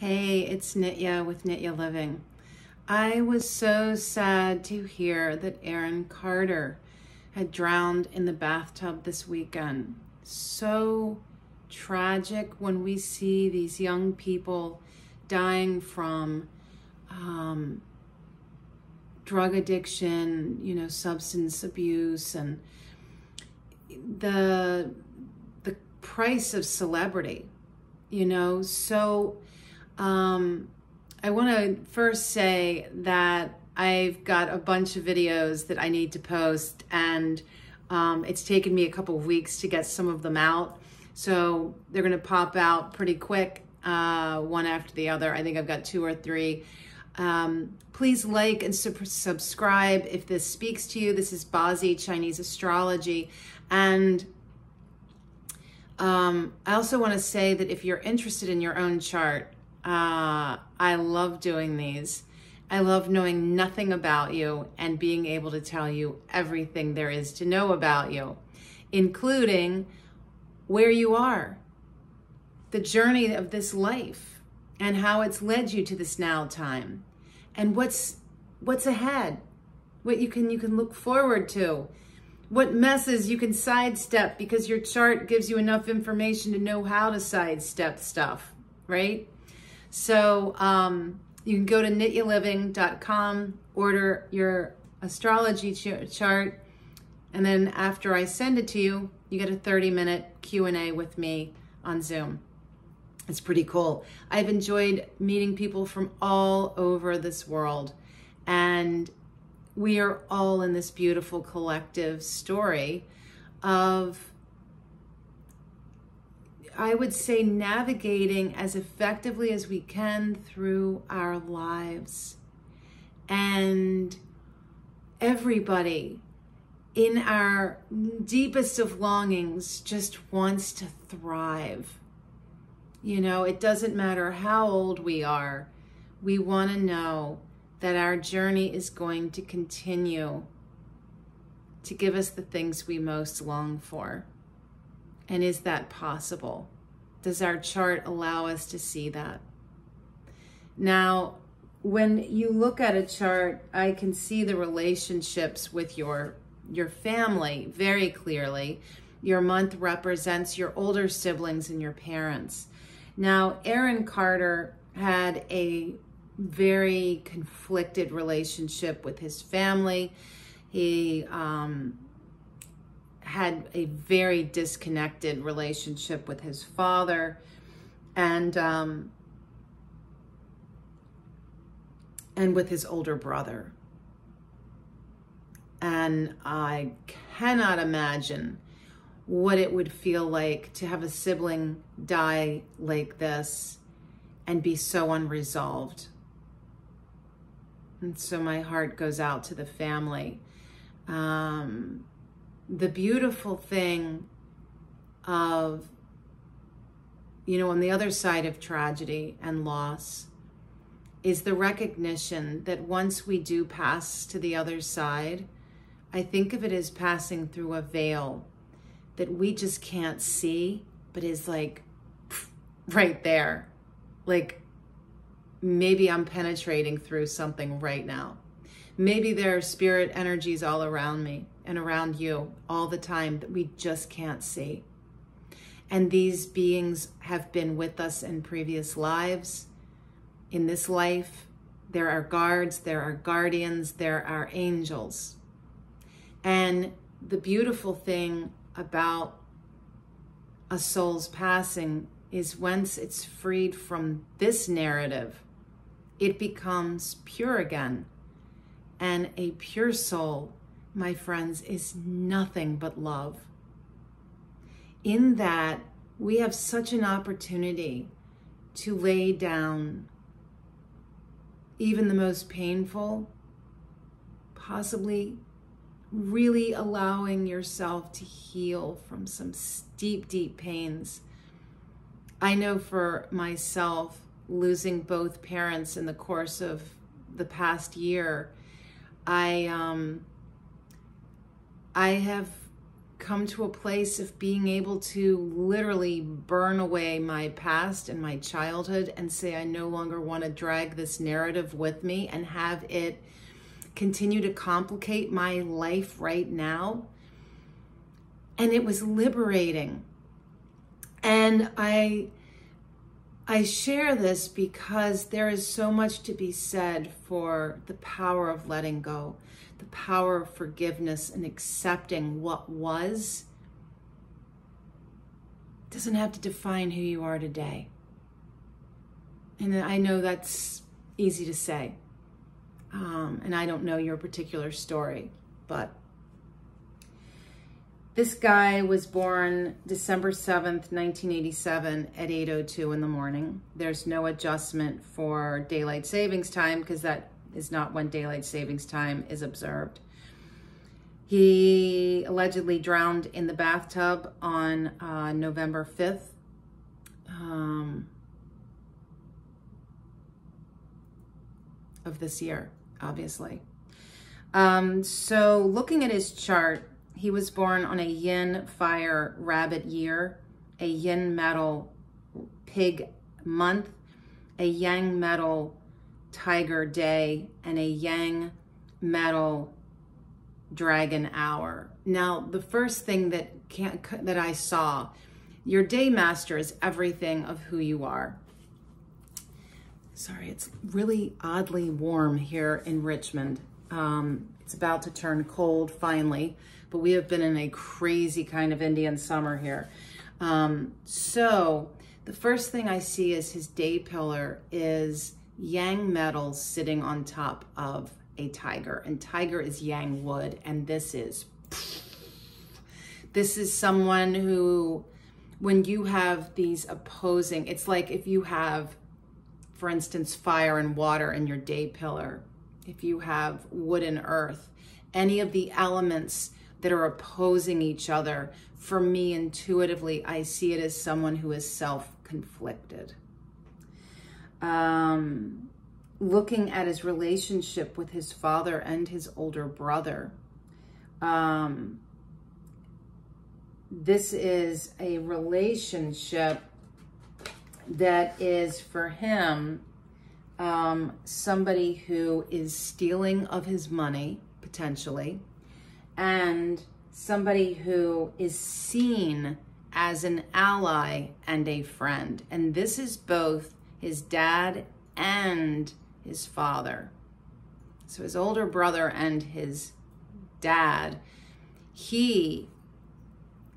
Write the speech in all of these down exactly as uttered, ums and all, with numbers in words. Hey, it's Nitya with Nitya Living. I was so sad to hear that Aaron Carter had drowned in the bathtub this weekend. So tragic when we see these young people dying from um, drug addiction, you know, substance abuse, and the the price of celebrity, you know. So um, I want to first say that I've got a bunch of videos that I need to post, and um, it's taken me a couple of weeks to get some of them out. So they're going to pop out pretty quick, uh, one after the other. I think I've got two or three. Um, please like and su subscribe if this speaks to you. This is Bazi, Chinese astrology. And um, I also want to say that if you're interested in your own chart, uh, I love doing these. I love knowing nothing about you and being able to tell you everything there is to know about you, including where you are, the journey of this life, and how it's led you to this now time, and what's what's ahead, what you can you can look forward to, what messes you can sidestep, because your chart gives you enough information to know how to sidestep stuff, right? So um, you can go to nitya living dot com, order your astrology ch chart, and then after I send it to you, you get a thirty minute Q and A with me on Zoom. It's pretty cool. I've enjoyed meeting people from all over this world, and we are all in this beautiful collective story of, I would say, navigating as effectively as we can through our lives. And everybody in our deepest of longings just wants to thrive. You know, it doesn't matter how old we are. We want to know that our journey is going to continue to give us the things we most long for. And is that possible? Does our chart allow us to see that? Now, when you look at a chart, I can see the relationships with your your family very clearly. Your month represents your older siblings and your parents. Now, Aaron Carter had a very conflicted relationship with his family. He um, had a very disconnected relationship with his father. And, um, and with his older brother. And I cannot imagine what it would feel like to have a sibling die like this and be so unresolved. And so my heart goes out to the family. Um, the beautiful thing of, you know, on the other side of tragedy and loss is the recognition that once we do pass to the other side, I think of it as passing through a veil that we just can't see, but is like right there. Like, maybe I'm penetrating through something right now. Maybe there are spirit energies all around me and around you all the time that we just can't see. And these beings have been with us in previous lives. In this life, there are guards, there are guardians, there are angels. And the beautiful thing about a soul's passing is once it's freed from this narrative, it becomes pure again. And a pure soul, my friends, is nothing but love. In that, we have such an opportunity to lay down even the most painful, possibly really allowing yourself to heal from some deep, deep pains. I know for myself, losing both parents in the course of the past year, I, um, I have come to a place of being able to literally burn away my past and my childhood and say, I no longer want to drag this narrative with me and have it continue to complicate my life right now. And it was liberating. And I, I share this because there is so much to be said for the power of letting go, the power of forgiveness and accepting what was. Doesn't have to define who you are today. And I know that's easy to say. Um, and I don't know your particular story, but this guy was born December seventh, nineteen eighty-seven at eight oh two in the morning. There's no adjustment for daylight savings time because that is not when daylight savings time is observed. He allegedly drowned in the bathtub on uh, November fifth. Um, of this year, obviously. Um, so looking at his chart, he was born on a yin fire rabbit year, a yin metal pig month, a yang metal tiger day, and a yang metal dragon hour. Now, the first thing that can't, that I saw, your day master is everything of who you are. Sorry, it's really oddly warm here in Richmond. Um, it's about to turn cold finally, but we have been in a crazy kind of Indian summer here. Um, so the first thing I see is his day pillar is yang metal sitting on top of a tiger, and tiger is yang wood, and this is this is someone who, when you have these opposing, it's like if you have, for instance, fire and water in your day pillar, if you have wood and earth, any of the elements that are opposing each other, for me intuitively, I see it as someone who is self-conflicted. Um, looking at his relationship with his father and his older brother, um, this is a relationship that is for him um, somebody who is stealing of his money, potentially, and somebody who is seen as an ally and a friend. And this is both his dad and his father. So his older brother and his dad, he,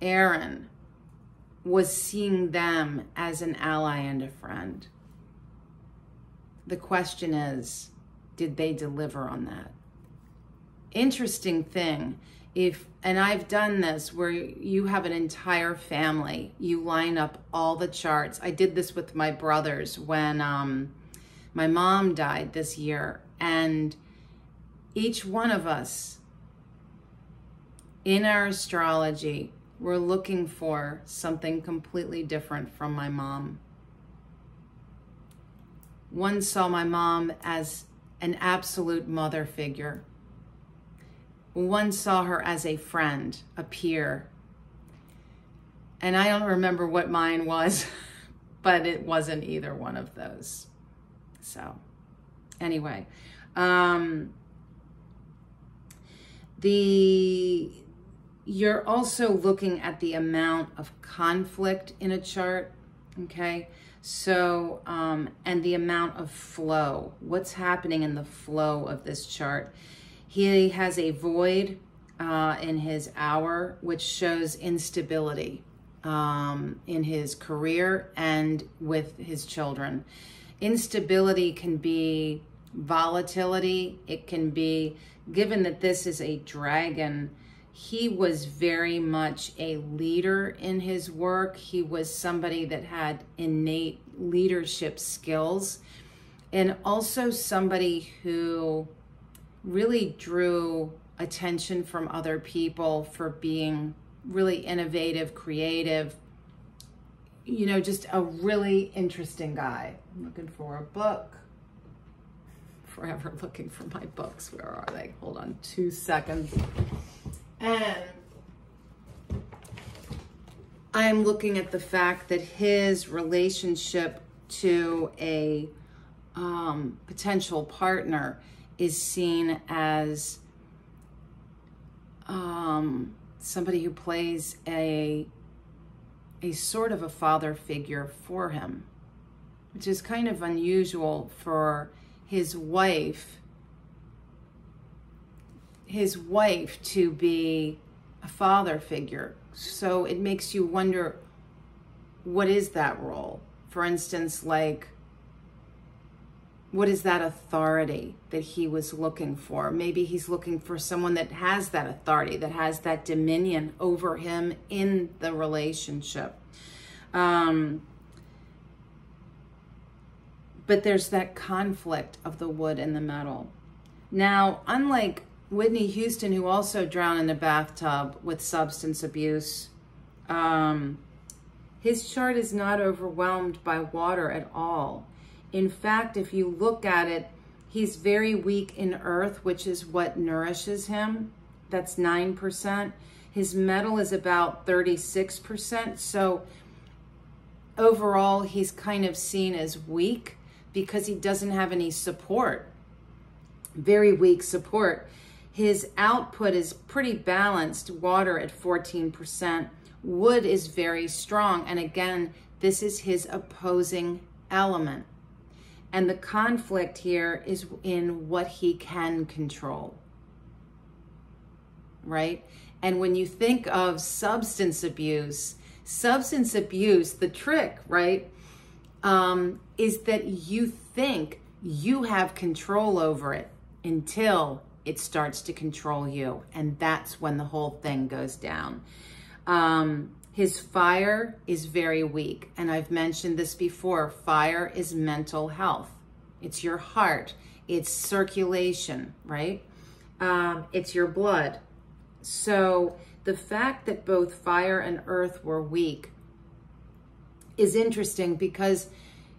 Aaron, was seeing them as an ally and a friend. The question is, did they deliver on that? Interesting thing, if, and I've done this where you have an entire family, you line up all the charts. I did this with my brothers when um, my mom died this year, and each one of us in our astrology were looking for something completely different from my mom. One saw my mom as an absolute mother figure. One saw her as a friend, a peer. And I don't remember what mine was, but it wasn't either one of those. So anyway, um, the you're also looking at the amount of conflict in a chart, okay? So, um, and the amount of flow. What's happening in the flow of this chart? He has a void uh, in his hour, which shows instability um, in his career and with his children. Instability can be volatility. It can be, given that this is a dragon, he was very much a leader in his work. He was somebody that had innate leadership skills, and also somebody who really drew attention from other people for being really innovative, creative, you know, just a really interesting guy. I'm looking for a book. Forever looking for my books. Where are they? Hold on two seconds. And I'm looking at the fact that his relationship to a um, potential partner is seen as um, somebody who plays a, a sort of a father figure for him, which is kind of unusual for his wife, his wife to be a father figure. So it makes you wonder, what is that role? For instance, like, what is that authority that he was looking for? Maybe he's looking for someone that has that authority, that has that dominion over him in the relationship. Um, but there's that conflict of the wood and the metal. Now, unlike Whitney Houston, who also drowned in the bathtub with substance abuse, um, his chart is not overwhelmed by water at all. In fact, if you look at it, he's very weak in earth, which is what nourishes him. That's nine percent. His metal is about thirty-six percent. So overall, he's kind of seen as weak because he doesn't have any support. Very weak support. His output is pretty balanced, water at fourteen percent. Wood is very strong. And again, this is his opposing element. And the conflict here is in what he can control, right? And when you think of substance abuse, substance abuse, the trick, right, um, is that you think you have control over it until it starts to control you. And that's when the whole thing goes down. Um, his fire is very weak. And I've mentioned this before, fire is mental health. It's your heart, it's circulation, right? Um, it's your blood. So the fact that both fire and earth were weak is interesting because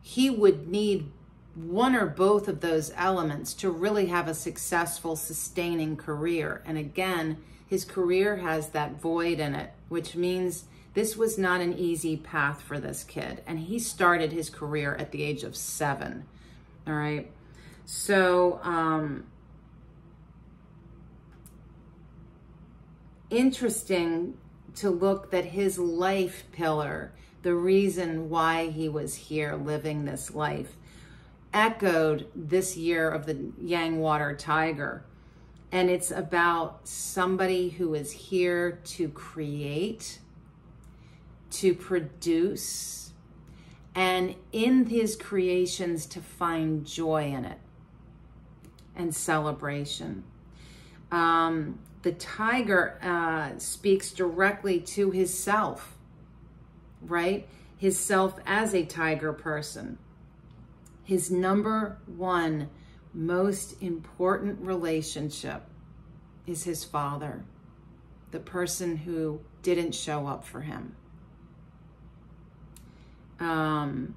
he would need one or both of those elements to really have a successful, sustaining career. And again, his career has that void in it, which means this was not an easy path for this kid. And he started his career at the age of seven, all right? So um, interesting to look that his life pillar, the reason why he was here living this life, echoed this year of the Yang Water Tiger. And it's about somebody who is here to create, to produce, and in his creations to find joy in it and celebration. Um, the tiger uh, speaks directly to his self, right? His self as a tiger person. His number one most important relationship is his father, the person who didn't show up for him. Um,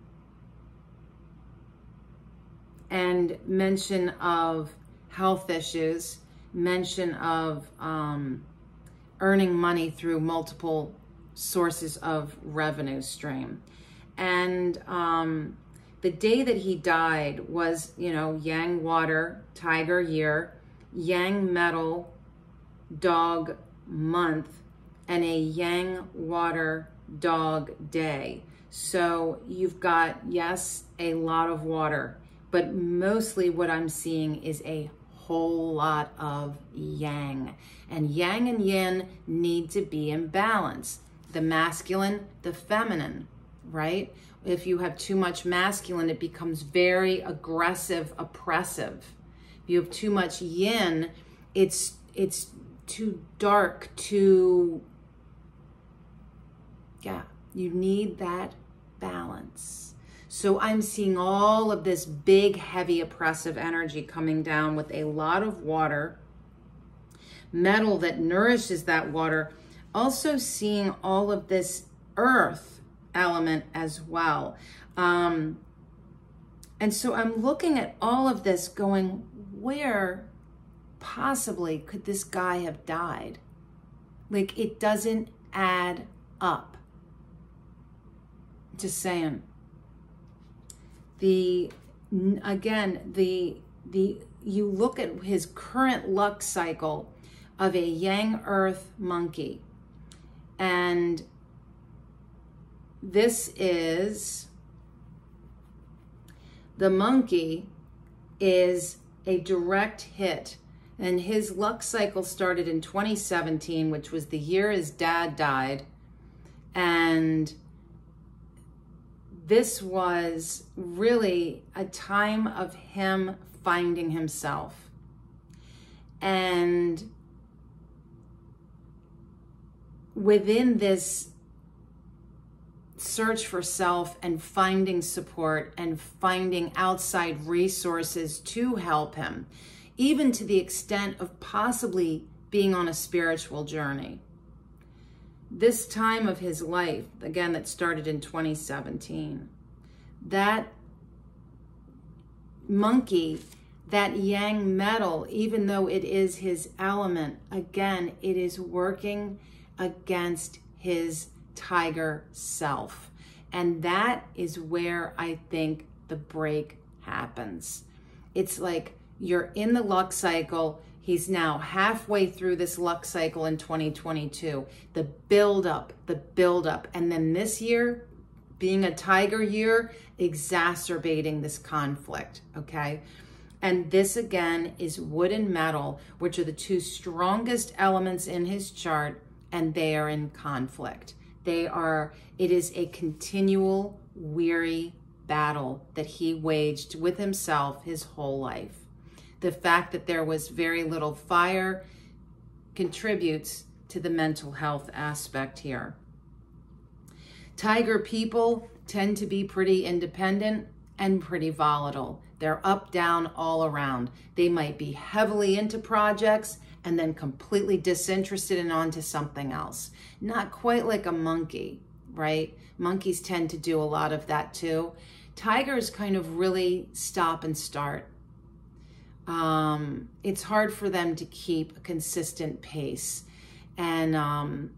and mention of health issues, mention of um, earning money through multiple sources of revenue stream. And um, the day that he died was, you know, Yang Water Tiger year, Yang Metal Dog month, and a Yang Water Dog day. So you've got, yes, a lot of water, but mostly what I'm seeing is a whole lot of yang. And yang and yin need to be in balance. The masculine, the feminine, right? If you have too much masculine, it becomes very aggressive, oppressive. If you have too much yin, it's it's too dark, too, yeah, you need that balance. So I'm seeing all of this big, heavy, oppressive energy coming down with a lot of water, metal that nourishes that water, also seeing all of this earth element as well. Um, and so I'm looking at all of this going, where possibly could this guy have died? Like, it doesn't add up. Just saying. The, again, the, the, you look at his current luck cycle of a Yang Earth monkey. And this is, the monkey is a direct hit. And his luck cycle started in twenty seventeen, which was the year his dad died. And this was really a time of him finding himself. And within this search for self and finding support and finding outside resources to help him, even to the extent of possibly being on a spiritual journey. This time of his life, again, that started in twenty seventeen, that monkey, that Yang metal, even though it is his element, again, it is working against his tiger self. And that is where I think the break happens. It's like you're in the luck cycle. He's now halfway through this luck cycle in twenty twenty-two. The buildup, the buildup. And then this year, being a tiger year, exacerbating this conflict, okay? And this, again, is wood and metal, which are the two strongest elements in his chart, and they are in conflict. They are, it is a continual, weary battle that he waged with himself his whole life. The fact that there was very little fire contributes to the mental health aspect here. Tiger people tend to be pretty independent and pretty volatile. They're up, down, all around. They might be heavily into projects and then completely disinterested and onto something else. Not quite like a monkey, right? Monkeys tend to do a lot of that too. Tigers kind of really stop and start. Um, it's hard for them to keep a consistent pace. And um,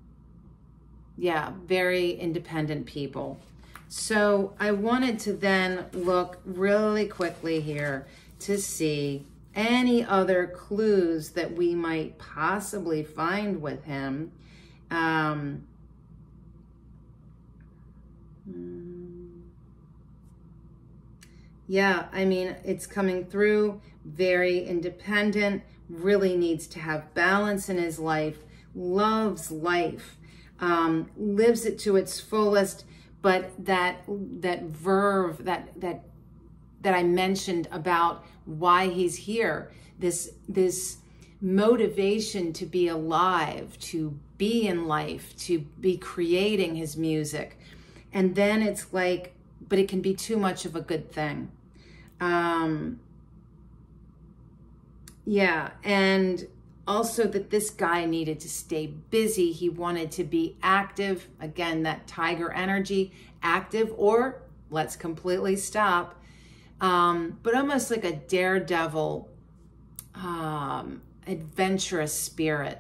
yeah, very independent people. So I wanted to then look really quickly here to see any other clues that we might possibly find with him. Um, yeah, I mean, it's coming through. Very independent, really needs to have balance in his life, loves life, um, lives it to its fullest, but that that verve, that that that I mentioned about why he's here, this this motivation to be alive, to be in life, to be creating his music. And then it's like, but it can be too much of a good thing. Um, Yeah, and also that this guy needed to stay busy. He wanted to be active. Again, that tiger energy, active, or let's completely stop. Um, but almost like a daredevil, um, adventurous spirit,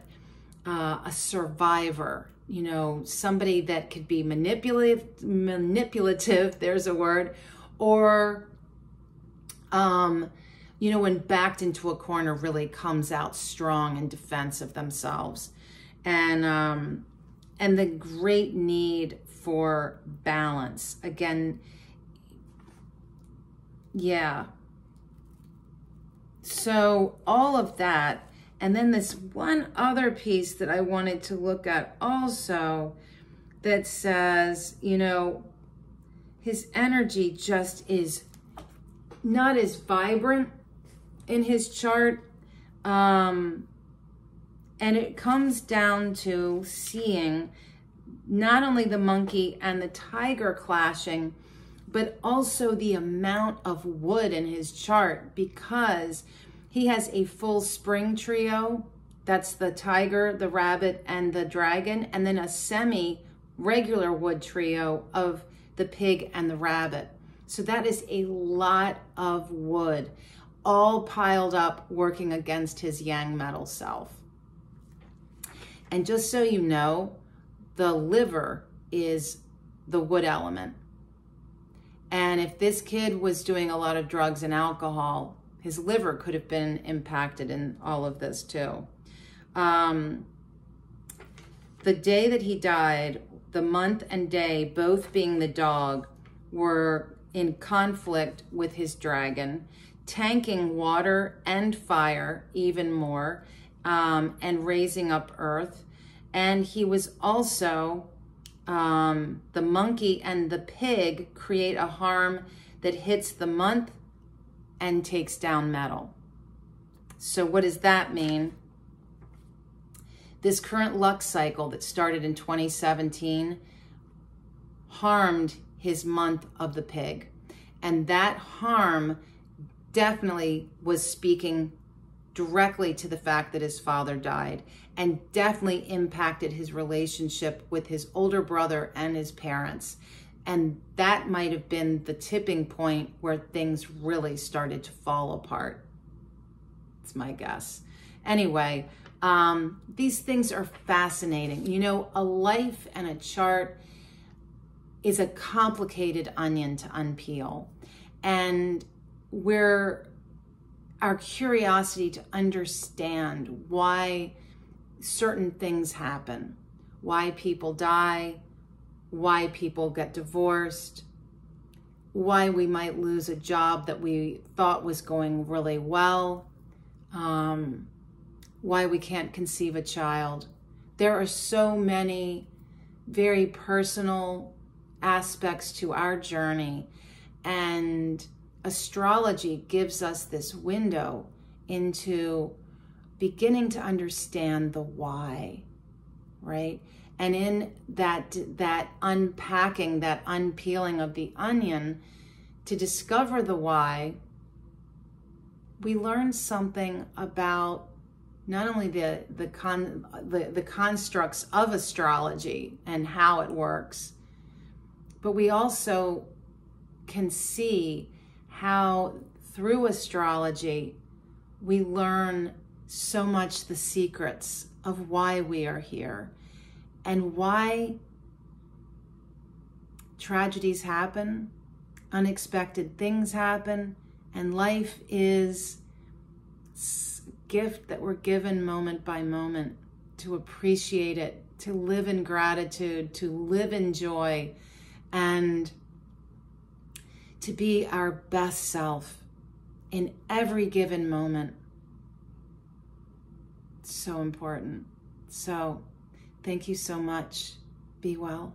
uh, a survivor, you know, somebody that could be manipulative, manipulative, there's a word, or... Um, you know, when backed into a corner, really comes out strong in defense of themselves. And, um, and the great need for balance. Again, yeah. So all of that. And then this one other piece that I wanted to look at also that says, you know, his energy just is not as vibrant in his chart, um, and it comes down to seeing not only the monkey and the tiger clashing, but also the amount of wood in his chart, because he has a full spring trio. That's the tiger, the rabbit, and the dragon, and then a semi-regular wood trio of the pig and the rabbit. So that is a lot of wood, all piled up, working against his yang metal self. And just so you know, the liver is the wood element. And if this kid was doing a lot of drugs and alcohol, his liver could have been impacted in all of this too. Um, the day that he died, the month and day, both being the dog, were in conflict with his dragon, tanking water and fire even more, um, and raising up earth. And he was also, um, the monkey and the pig create a harm that hits the month and takes down metal. So what does that mean? This current luck cycle that started in twenty seventeen harmed his month of the pig. And that harm definitely was speaking directly to the fact that his father died, and definitely impacted his relationship with his older brother and his parents. And that might have been the tipping point where things really started to fall apart. It's my guess. Anyway, um, these things are fascinating. You know, a life and a chart is a complicated onion to unpeel. And we're, our curiosity to understand why certain things happen, why people die, why people get divorced, why we might lose a job that we thought was going really well, um, why we can't conceive a child. There are so many very personal aspects to our journey, and astrology gives us this window into beginning to understand the why, right? And in that, that unpacking, that unpeeling of the onion to discover the why, we learn something about not only the, the, con, the, the constructs of astrology and how it works, but we also can see how through astrology, we learn so much the secrets of why we are here and why tragedies happen, unexpected things happen, and life is a gift that we're given moment by moment, to appreciate it, to live in gratitude, to live in joy, and to be our best self in every given moment. So important. So thank you so much. Be well.